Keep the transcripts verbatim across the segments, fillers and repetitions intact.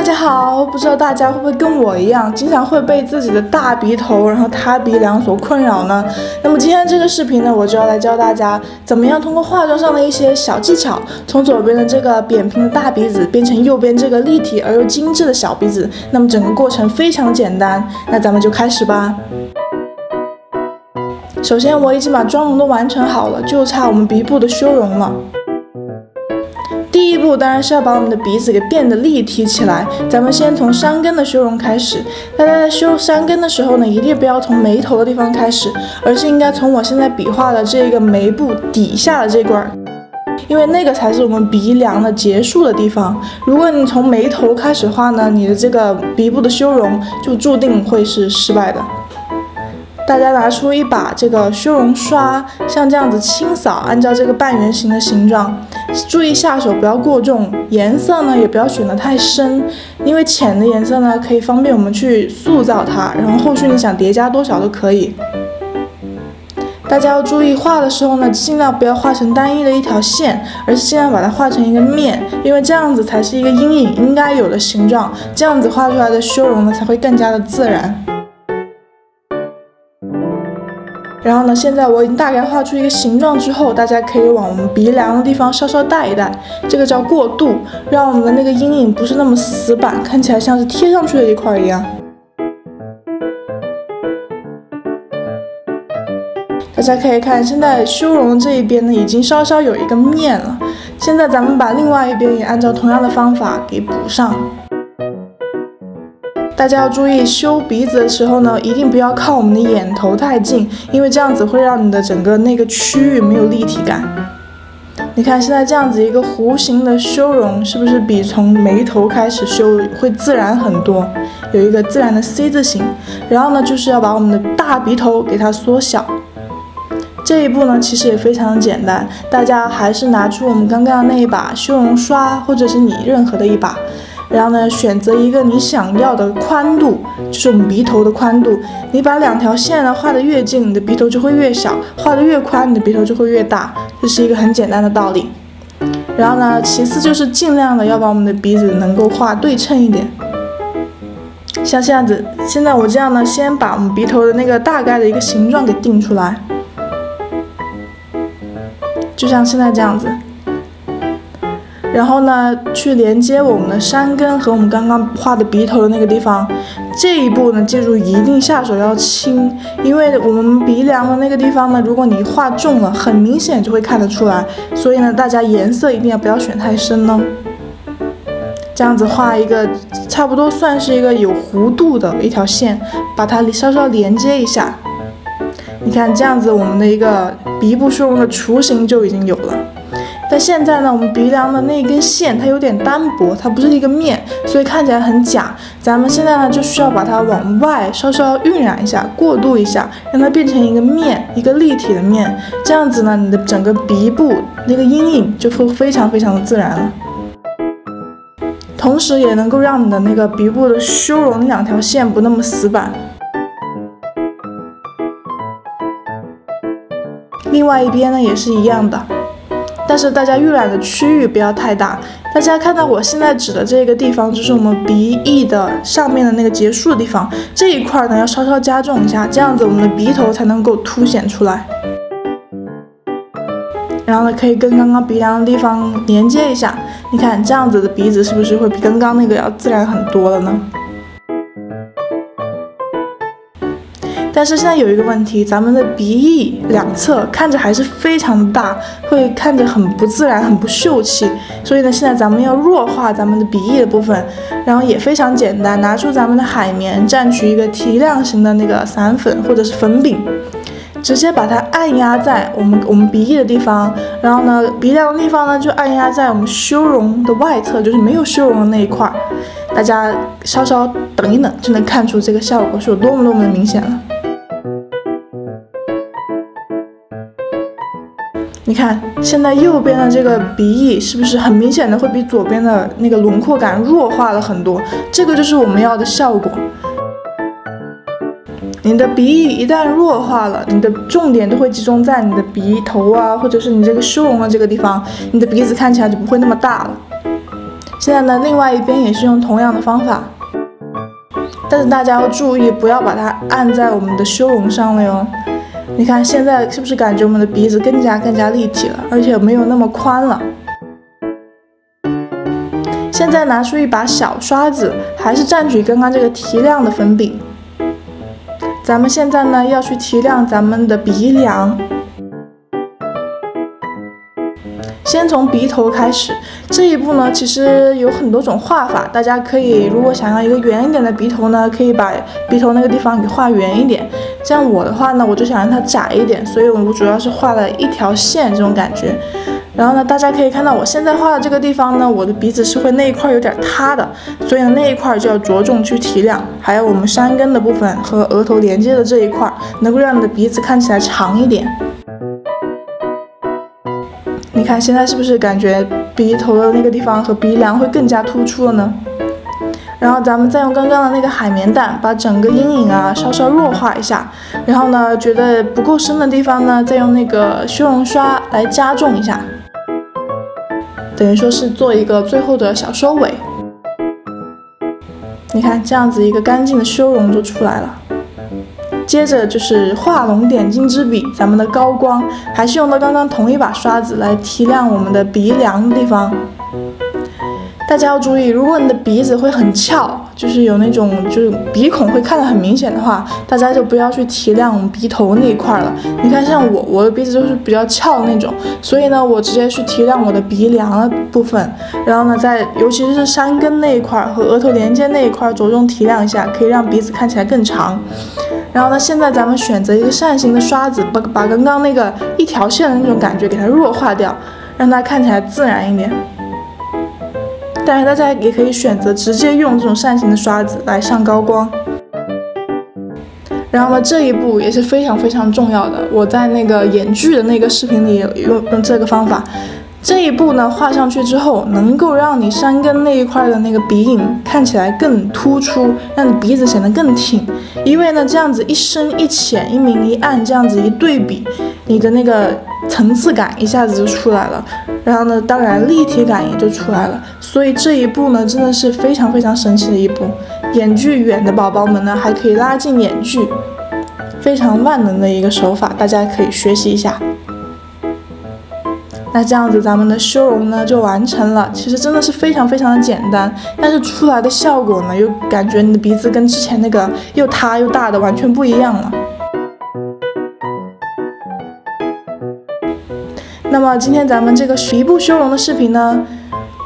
大家好，不知道大家会不会跟我一样，经常会被自己的大鼻头，然后塌鼻梁所困扰呢？那么今天这个视频呢，我就要来教大家怎么样通过化妆上的一些小技巧，从左边的这个扁平的大鼻子变成右边这个立体而又精致的小鼻子。那么整个过程非常简单，那咱们就开始吧。 首先，我已经把妆容都完成好了，就差我们鼻部的修容了。第一步当然是要把我们的鼻子给变得立体起来。咱们先从山根的修容开始。大家在修山根的时候呢，一定不要从眉头的地方开始，而是应该从我现在比划的这个眉部底下的这块儿，因为那个才是我们鼻梁的结束的地方。如果你从眉头开始的话呢，你的这个鼻部的修容就注定会是失败的。 大家拿出一把这个修容刷，像这样子清扫，按照这个半圆形的形状，注意下手不要过重，颜色呢也不要选得太深，因为浅的颜色呢可以方便我们去塑造它，然后后续你想叠加多少都可以。大家要注意画的时候呢，尽量不要画成单一的一条线，而是尽量把它画成一个面，因为这样子才是一个阴影应该有的形状，这样子画出来的修容呢才会更加的自然。 然后呢，现在我已经大概画出一个形状之后，大家可以往我们鼻梁的地方稍稍带一带，这个叫过渡，让我们的那个阴影不是那么死板，看起来像是贴上去的一块一样。大家可以看，现在修容这一边呢，已经稍稍有一个面了。现在咱们把另外一边也按照同样的方法给补上。 大家要注意，修鼻子的时候呢，一定不要靠我们的眼头太近，因为这样子会让你的整个那个区域没有立体感。你看现在这样子一个弧形的修容，是不是比从眉头开始修会自然很多？有一个自然的 C 字形。然后呢，就是要把我们的大鼻头给它缩小。这一步呢，其实也非常的简单，大家还是拿出我们刚刚那一把修容刷，或者是你任何的一把。 然后呢，选择一个你想要的宽度，就是我们鼻头的宽度。你把两条线呢画得越近，你的鼻头就会越小；画得越宽，你的鼻头就会越大。这是一个很简单的道理。然后呢，其次就是尽量的要把我们的鼻子能够画对称一点。像这样子，现在我这样呢，先把我们鼻头的那个大概的一个形状给定出来，就像现在这样子。 然后呢，去连接我们的山根和我们刚刚画的鼻头的那个地方。这一步呢，记住一定下手要轻，因为我们鼻梁的那个地方呢，如果你画重了，很明显就会看得出来。所以呢，大家颜色一定要不要选太深哦。这样子画一个，差不多算是一个有弧度的一条线，把它稍稍连接一下。你看这样子，我们的一个鼻部修容的雏形就已经有了。 但现在呢，我们鼻梁的那根线它有点单薄，它不是一个面，所以看起来很假。咱们现在呢就需要把它往外稍稍晕染一下，过渡一下，让它变成一个面，一个立体的面。这样子呢，你的整个鼻部那个阴影就会非常非常的自然了。同时也能够让你的那个鼻部的修容两条线不那么死板。 另外一边呢也是一样的。 但是大家预览的区域不要太大。大家看到我现在指的这个地方，就是我们鼻翼的上面的那个结束的地方，这一块呢要稍稍加重一下，这样子我们的鼻头才能够凸显出来。然后呢，可以跟刚刚鼻梁的地方连接一下。你看这样子的鼻子是不是会比刚刚那个要自然很多了呢？ 但是现在有一个问题，咱们的鼻翼两侧看着还是非常大，会看着很不自然、很不秀气。所以呢，现在咱们要弱化咱们的鼻翼的部分，然后也非常简单，拿出咱们的海绵，蘸取一个提亮型的那个散粉或者是粉饼，直接把它按压在我们我们鼻翼的地方，然后呢，鼻梁的地方呢就按压在我们修容的外侧，就是没有修容的那一块。大家稍稍等一等，就能看出这个效果是有多么多么的明显了。 你看，现在右边的这个鼻翼是不是很明显的会比左边的那个轮廓感弱化了很多？这个就是我们要的效果。你的鼻翼一旦弱化了，你的重点都会集中在你的鼻头啊，或者是你这个修容的这个地方，你的鼻子看起来就不会那么大了。现在呢，另外一边也是用同样的方法，但是大家要注意，不要把它按在我们的修容上了哟。你看现在是不是感觉我们的鼻子更加更加立体了，而且没有那么宽了。 现在拿出一把小刷子，还是蘸取刚刚这个提亮的粉饼。咱们现在呢要去提亮咱们的鼻梁，先从鼻头开始。这一步呢，其实有很多种画法，大家可以如果想要一个圆一点的鼻头呢，可以把鼻头那个地方给画圆一点。像我的话呢，我就想让它窄一点，所以我主要是画了一条线这种感觉。 然后呢，大家可以看到我现在画的这个地方呢，我的鼻子是会那一块有点塌的，所以呢那一块就要着重去提亮，还有我们山根的部分和额头连接的这一块，能够让你的鼻子看起来长一点。你看现在是不是感觉鼻头的那个地方和鼻梁会更加突出了呢？然后咱们再用刚刚的那个海绵蛋把整个阴影啊稍稍弱化一下，然后呢觉得不够深的地方呢，再用那个修容刷来加重一下。 等于说是做一个最后的小收尾，你看这样子一个干净的修容就出来了。接着就是画龙点睛之笔，咱们的高光还是用到刚刚同一把刷子来提亮我们的鼻梁的地方。大家要注意，如果你的鼻子会很翘，就是有那种就是鼻孔会看得很明显的话，大家就不要去提亮我们鼻头那一块了。你看，像我，我的鼻子就是比较翘那种，所以呢，我直接去提亮我的鼻梁的部分，然后呢，在尤其是山根那一块和额头连接那一块着重提亮一下，可以让鼻子看起来更长。然后呢，现在咱们选择一个扇形的刷子，把把刚刚那个一条线的那种感觉给它弱化掉，让它看起来自然一点。 但是大家也可以选择直接用这种扇形的刷子来上高光。然后呢，这一步也是非常非常重要的。我在那个眼距的那个视频里也用用这个方法。这一步呢，画上去之后，能够让你山根那一块的那个鼻影看起来更突出，让你鼻子显得更挺。因为呢，这样子一深一浅、一明一暗，这样子一对比，你的那个层次感一下子就出来了。 然后呢，当然立体感也就出来了，所以这一步呢，真的是非常非常神奇的一步。眼距远的宝宝们呢，还可以拉近眼距，非常万能的一个手法，大家可以学习一下。那这样子，咱们的修容呢就完成了。其实真的是非常非常的简单，但是出来的效果呢，又感觉你的鼻子跟之前那个又塌又大的完全不一样了。 那么今天咱们这个鼻部修容的视频呢，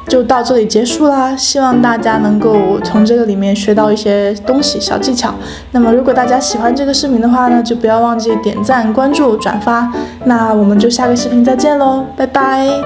就到这里结束啦。希望大家能够从这个里面学到一些东西、小技巧。那么如果大家喜欢这个视频的话呢，就不要忘记点赞、关注、转发。那我们就下个视频再见喽，拜拜。